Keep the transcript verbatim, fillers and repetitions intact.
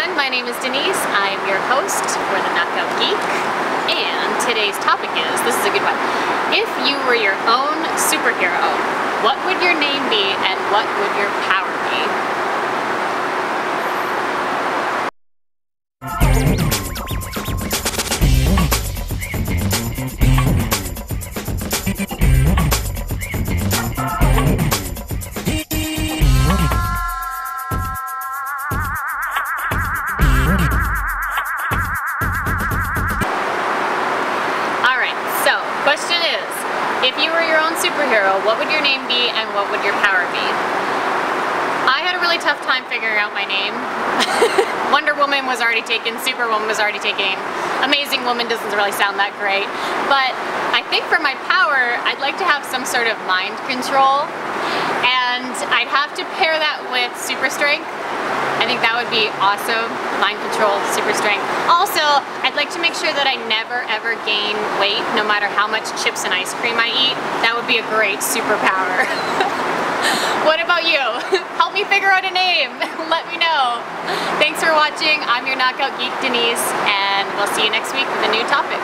everyone, my name is Denise. I'm your host for the Knockout Geek, and today's topic is, this is a good one, if you were your own superhero, what would your name be and what would your power be? Question is, if you were your own superhero, what would your name be and what would your power be? I had a really tough time figuring out my name. Wonder Woman was already taken, Superwoman was already taken, Amazing Woman doesn't really sound that great. But I think for my power, I'd like to have some sort of mind control, and I'd have to pair that with super strength. I think that would be awesome. Mind control, super strength. Also, I'd like to make sure that I never ever gain weight, no matter how much chips and ice cream I eat. That would be a great superpower. What about you? Help me figure out a name. Let me know. Thanks for watching. I'm your Knockout Geek, Denise, and we'll see you next week with a new topic.